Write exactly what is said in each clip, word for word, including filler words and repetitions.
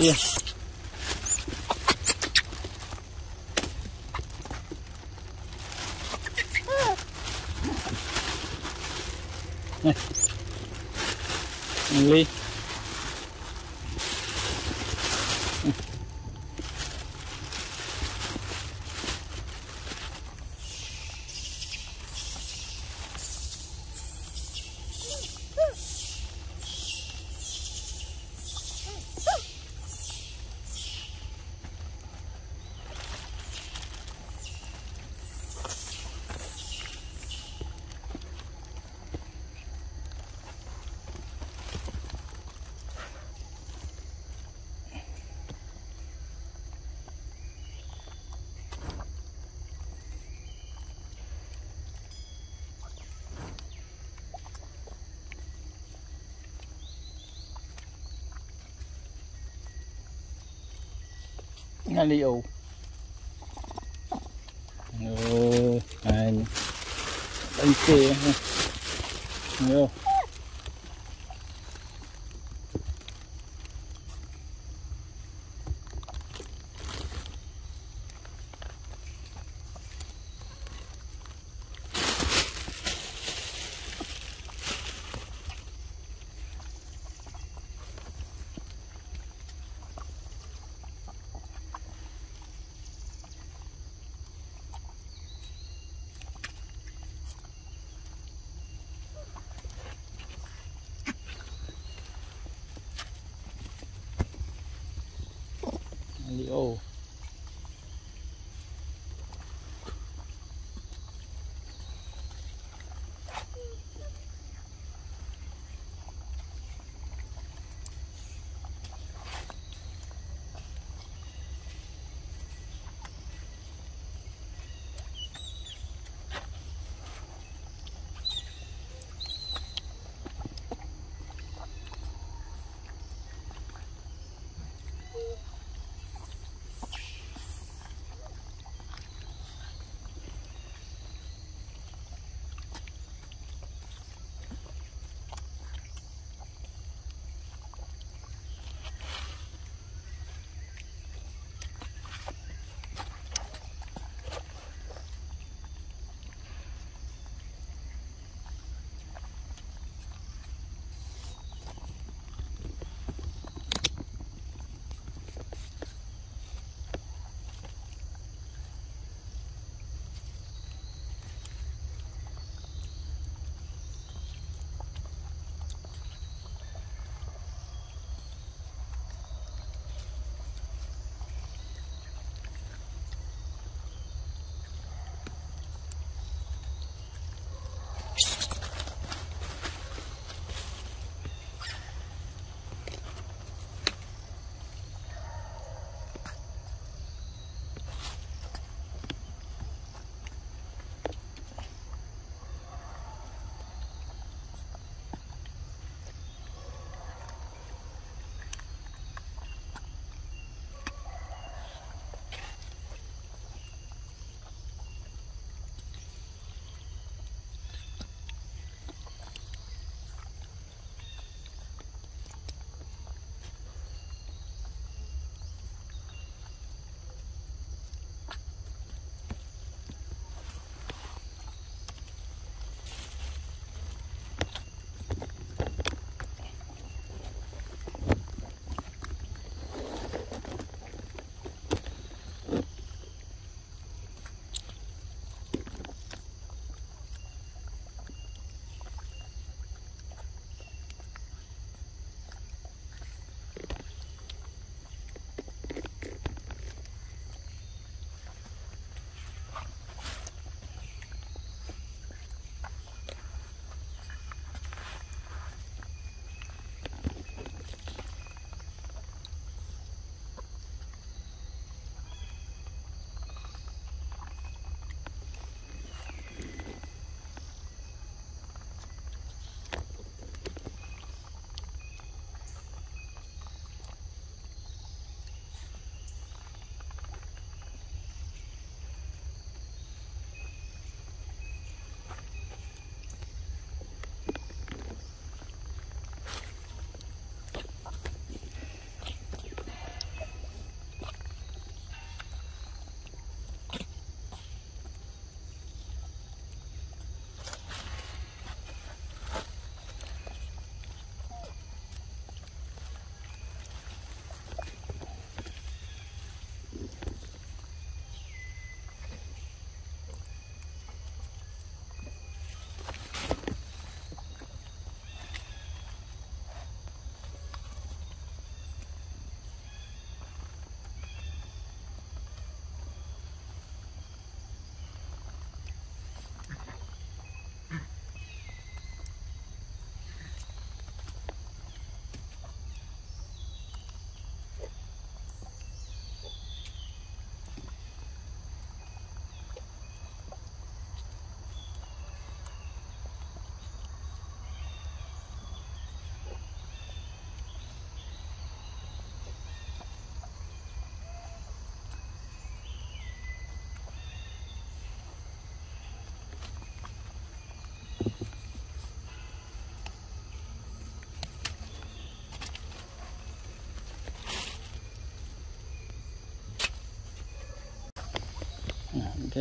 Yes. Only. Nga liu. Rồi, anh đánh kia ha. Rồi. Oh.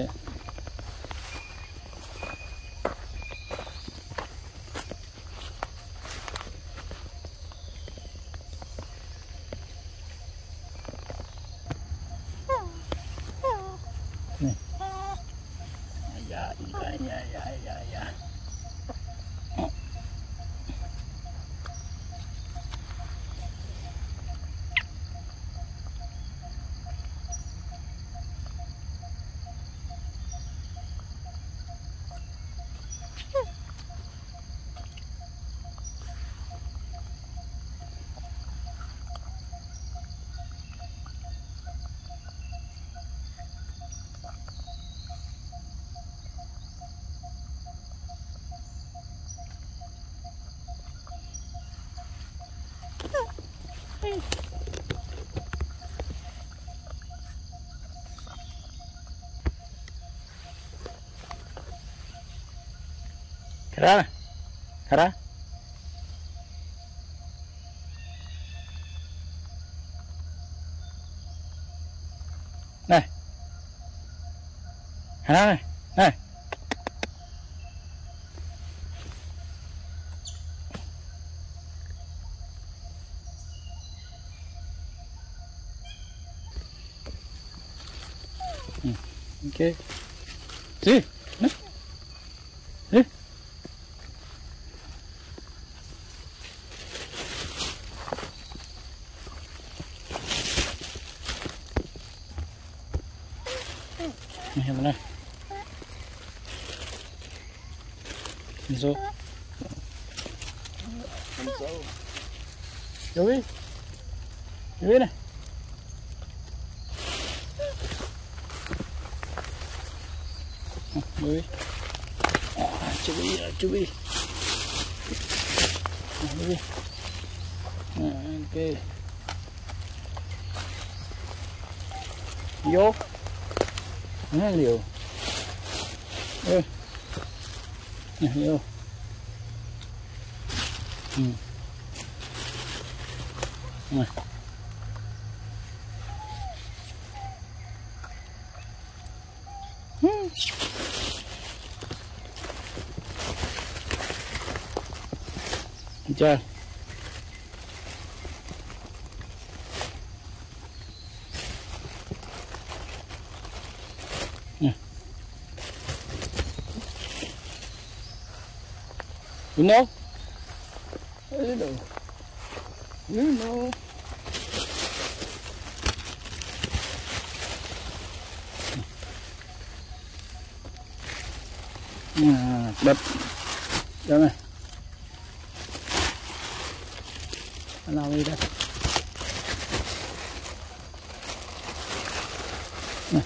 it. Cara, cara. Này, này, này, này. Okay. See, no, see. Này này. Anh Dô. Anh Dô. Dô đi. Dô đi này. Dô đi. Chú đi, chú đi. Dô đi. Ok. Dô. Nó liều. Ê. Nè liều. Ừ. Nè. Ừ. Đi chơi. You know? You know. You know. À, đập. Đó này. Nào đi đây. Này.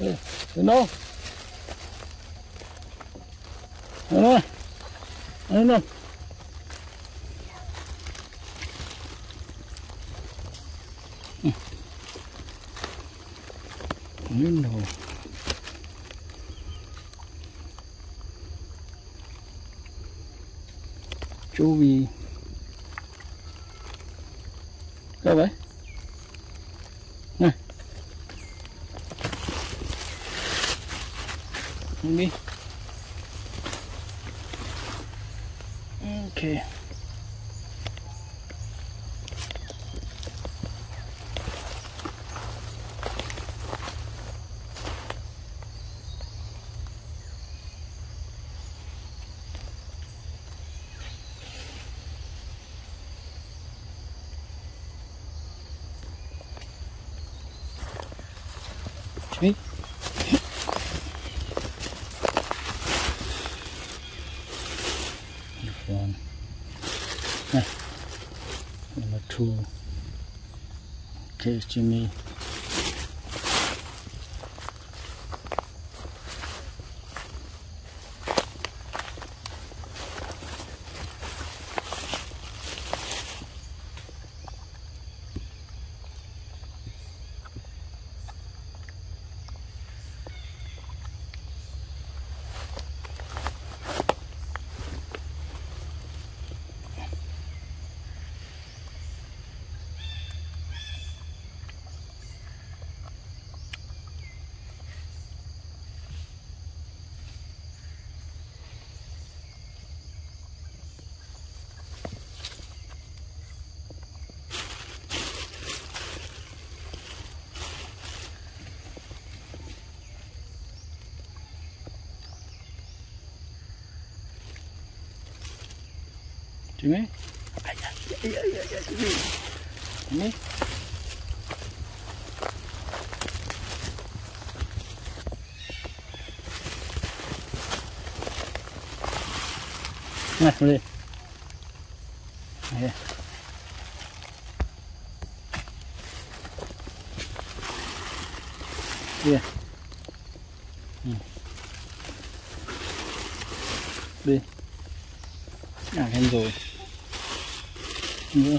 Ê, you know. You know. No, no. You know. Chú Vy. Đâu vậy? Nè. Đi. Okay. Okay. One. Này. Number two. Okay, Jimmy. Sini. Iya iya iya sini. Ini. Nah, boleh. Ya. Iya. Hmm. Đi à, em rồi nữa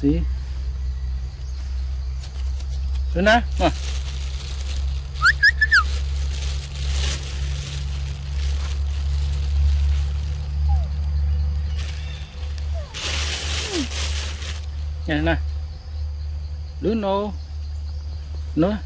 See? Luna, ah. Yeah, Luna. Luno. Luna.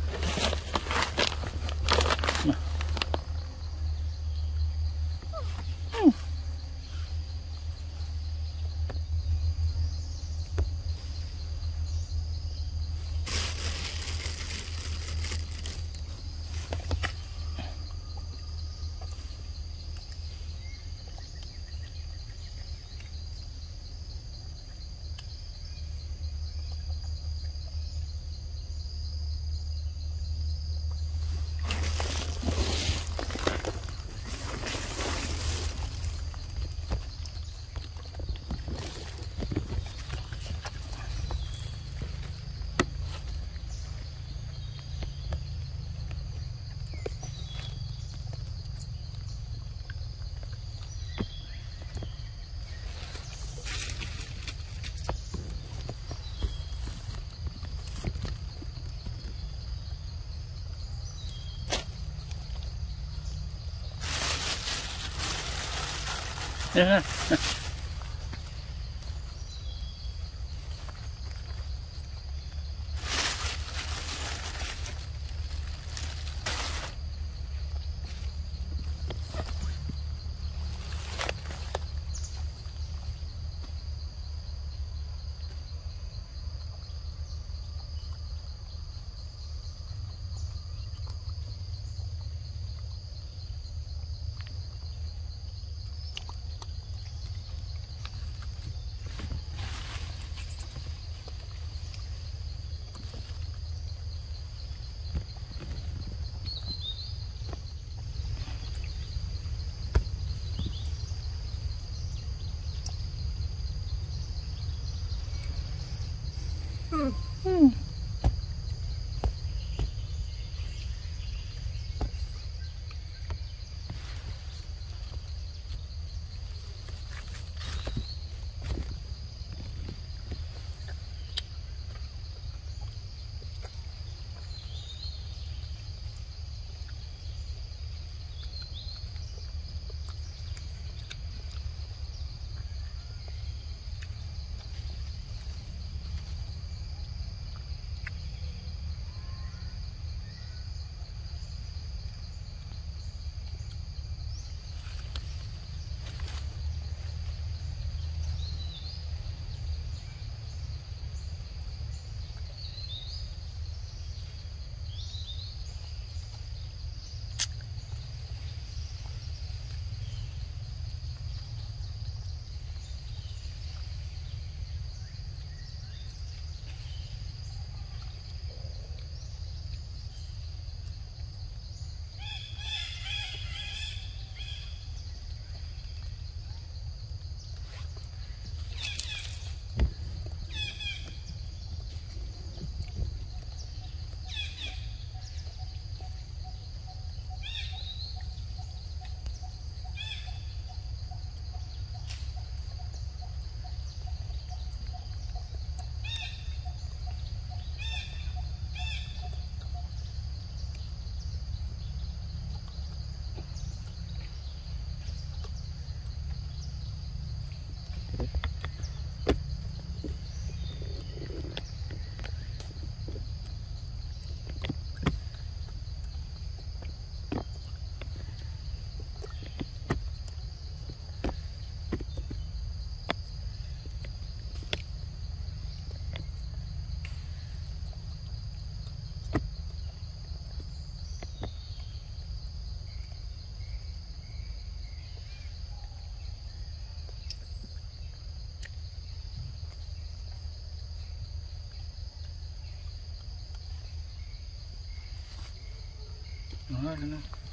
Yeah. Nó